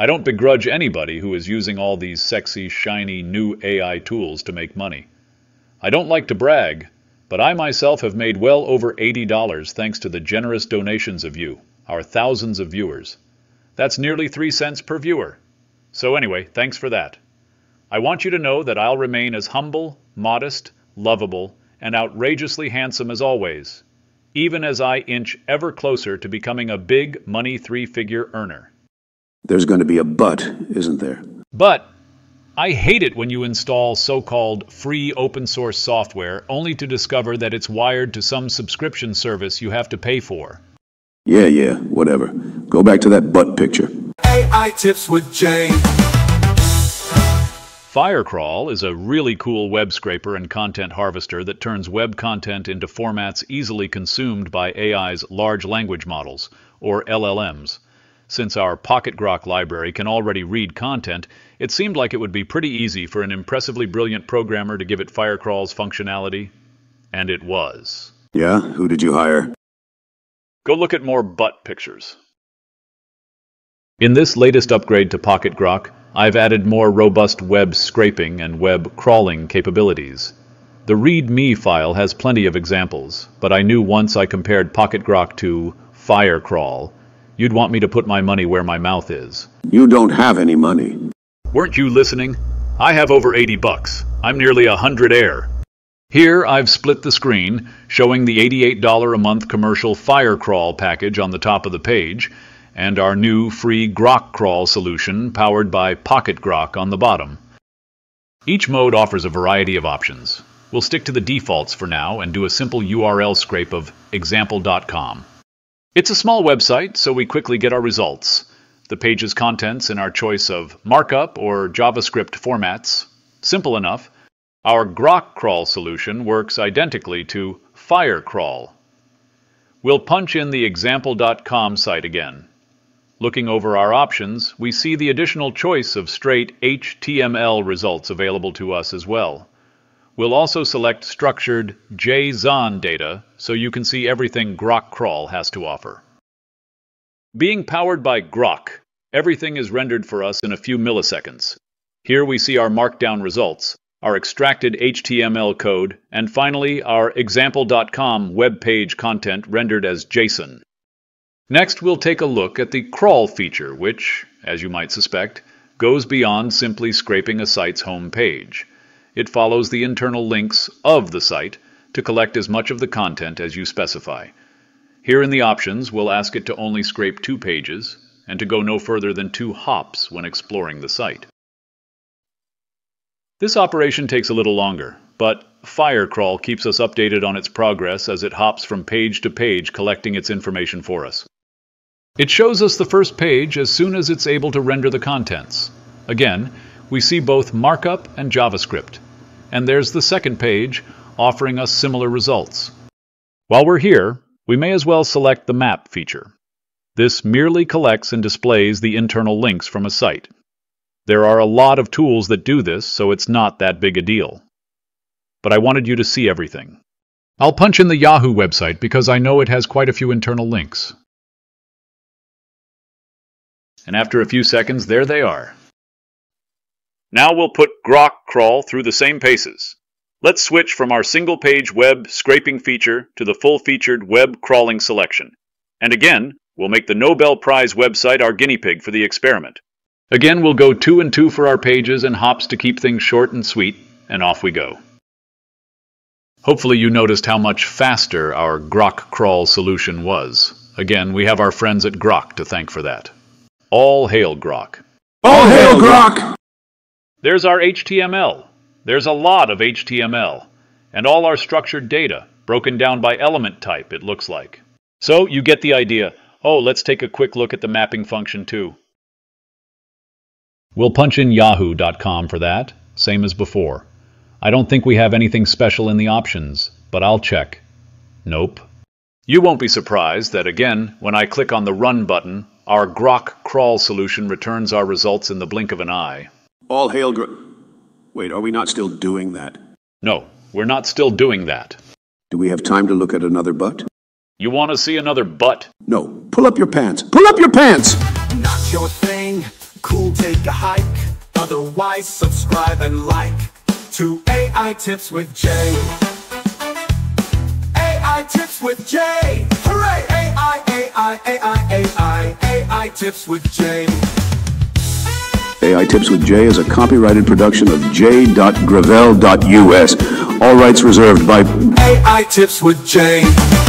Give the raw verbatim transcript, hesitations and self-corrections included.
I don't begrudge anybody who is using all these sexy, shiny, new A I tools to make money. I don't like to brag, but I myself have made well over eighty dollars thanks to the generous donations of you, our thousands of viewers. That's nearly three cents per viewer. So anyway, thanks for that. I want you to know that I'll remain as humble, modest, lovable, and outrageously handsome as always, even as I inch ever closer to becoming a big money three-figure earner. There's going to be a but, isn't there? But I hate it when you install so-called free open-source software only to discover that it's wired to some subscription service you have to pay for. Yeah, yeah, whatever. Go back to that butt picture. A I Tips with Jay. Firecrawl is a really cool web scraper and content harvester that turns web content into formats easily consumed by A I's large language models, or L L Ms. Since our PocketGroq library can already read content, it seemed like it would be pretty easy for an impressively brilliant programmer to give it Firecrawl's functionality. And it was. Yeah? Who did you hire? Go look at more butt pictures. In this latest upgrade to PocketGroq, I've added more robust web scraping and web crawling capabilities. The README file has plenty of examples, but I knew once I compared PocketGroq to Firecrawl, you'd want me to put my money where my mouth is. You don't have any money. Weren't you listening? I have over eighty bucks. I'm nearly a hundred air. Here I've split the screen, showing the eighty-eight dollar a month commercial Firecrawl package on the top of the page, and our new free GroqCrawl solution powered by PocketGroq on the bottom. Each mode offers a variety of options. We'll stick to the defaults for now and do a simple U R L scrape of example dot com. It's a small website, so we quickly get our results, the page's contents in our choice of markup or JavaScript formats. Simple enough. Our GroqCrawl solution works identically to Firecrawl. We'll punch in the example dot com site again. Looking over our options, we see the additional choice of straight H T M L results available to us as well. We'll also select structured JSON data so you can see everything GroqCrawl has to offer. Being powered by Groq, everything is rendered for us in a few milliseconds. Here we see our markdown results, our extracted H T M L code, and finally our example dot com web page content rendered as JSON. Next, we'll take a look at the crawl feature, which, as you might suspect, goes beyond simply scraping a site's home page. It follows the internal links of the site to collect as much of the content as you specify. Here in the options, we'll ask it to only scrape two pages and to go no further than two hops when exploring the site. This operation takes a little longer, but Firecrawl keeps us updated on its progress as it hops from page to page collecting its information for us. It shows us the first page as soon as it's able to render the contents. Again, we see both markup and JavaScript. And there's the second page, offering us similar results. While we're here, we may as well select the map feature. This merely collects and displays the internal links from a site. There are a lot of tools that do this, so it's not that big a deal. But I wanted you to see everything. I'll punch in the Yahoo website because I know it has quite a few internal links. And after a few seconds, there they are. Now we'll put GroqCrawl through the same paces. Let's switch from our single-page web scraping feature to the full-featured web crawling selection. And again, we'll make the Nobel Prize website our guinea pig for the experiment. Again, we'll go two and two for our pages and hops to keep things short and sweet, and off we go. Hopefully you noticed how much faster our GroqCrawl solution was. Again, we have our friends at Groq to thank for that. All hail Groq. All hail Groq! There's our H T M L. There's a lot of H T M L. And all our structured data, broken down by element type, it looks like. So, you get the idea. Oh, let's take a quick look at the mapping function too. We'll punch in yahoo dot com for that, same as before. I don't think we have anything special in the options, but I'll check. Nope. You won't be surprised that, again, when I click on the Run button, our GroqCrawl solution returns our results in the blink of an eye. All hail Groq. Wait, are we not still doing that? No, we're not still doing that. Do we have time to look at another butt? You want to see another butt? No. Pull up your pants. Pull up your pants! Not your thing. cool, take a hike. Otherwise, subscribe and like to A I Tips with Jay. A I Tips with Jay. Hooray! A I, A I, A I, A I, A I Tips with Jay. A I Tips with Jay is a copyrighted production of j dot gravel dot us. All rights reserved by A I Tips with Jay.